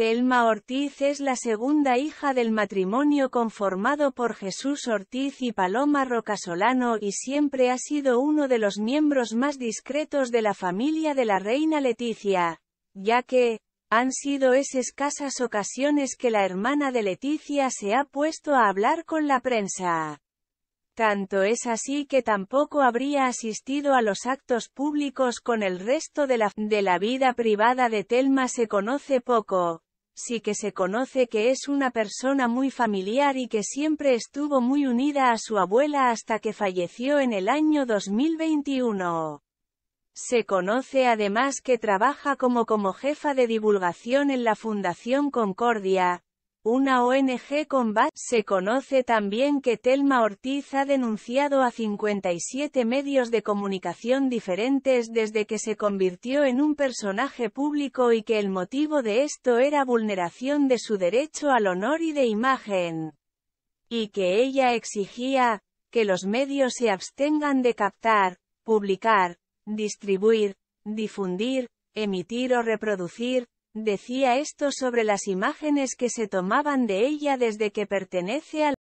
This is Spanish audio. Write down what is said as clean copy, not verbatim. Telma Ortiz es la segunda hija del matrimonio conformado por Jesús Ortiz y Paloma Rocasolano y siempre ha sido uno de los miembros más discretos de la familia de la reina Leticia, ya que han sido escasas ocasiones que la hermana de Leticia se ha puesto a hablar con la prensa. Tanto es así que tampoco habría asistido a los actos públicos con el resto de la vida privada de Telma se conoce poco. Sí que se conoce que es una persona muy familiar y que siempre estuvo muy unida a su abuela hasta que falleció en el año 2021. Se conoce además que trabaja como jefa de divulgación en la Fundación Concordia, una ONG con base. Se conoce también que Telma Ortiz ha denunciado a 57 medios de comunicación diferentes desde que se convirtió en un personaje público y que el motivo de esto era vulneración de su derecho al honor y de imagen, y que ella exigía que los medios se abstengan de captar, publicar, distribuir, difundir, emitir o reproducir, decía esto sobre las imágenes que se tomaban de ella desde que pertenece al